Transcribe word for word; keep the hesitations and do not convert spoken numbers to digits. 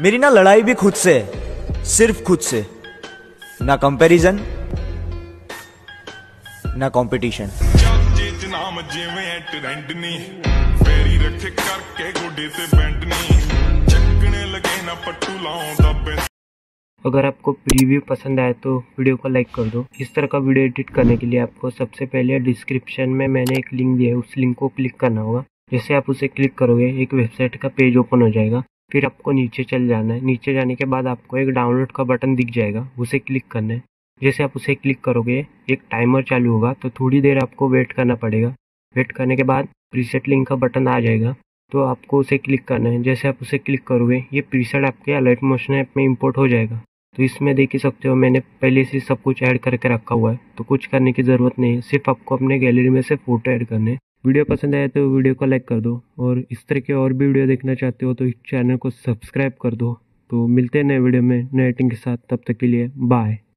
मेरी ना लड़ाई भी खुद से, सिर्फ खुद से, ना कंपैरिजन ना कंपटीशन। अगर आपको प्रीव्यू पसंद आए तो वीडियो को लाइक कर दो। इस तरह का वीडियो एडिट करने के लिए आपको सबसे पहले डिस्क्रिप्शन में मैंने एक लिंक दिया है, उस लिंक को क्लिक करना होगा। जैसे आप उसे क्लिक करोगे एक वेबसाइट का पेज ओपन हो जाएगा। फिर आपको नीचे चल जाना है। नीचे जाने के बाद आपको एक डाउनलोड का बटन दिख जाएगा, उसे क्लिक करना है। जैसे आप उसे क्लिक करोगे एक टाइमर चालू होगा, तो थोड़ी देर आपको वेट करना पड़ेगा। वेट करने के बाद प्रीसेट लिंक का बटन आ जाएगा, तो आपको उसे क्लिक करना है। जैसे आप उसे क्लिक करोगे ये प्रीसेट आपके अलाइट मोशन ऐप में इंपोर्ट हो जाएगा। तो इसमें देख ही सकते हो मैंने पहले से सब कुछ ऐड करके रखा हुआ है, तो कुछ करने की ज़रूरत नहीं है, सिर्फ आपको अपने गैलरी में से फ़ोटो ऐड करने। वीडियो पसंद आया तो वीडियो को लाइक कर दो, और इस तरह के और भी वीडियो देखना चाहते हो तो इस चैनल को सब्सक्राइब कर दो। तो मिलते हैं नए वीडियो में नए एडिटिंग के साथ, तब तक के लिए बाय।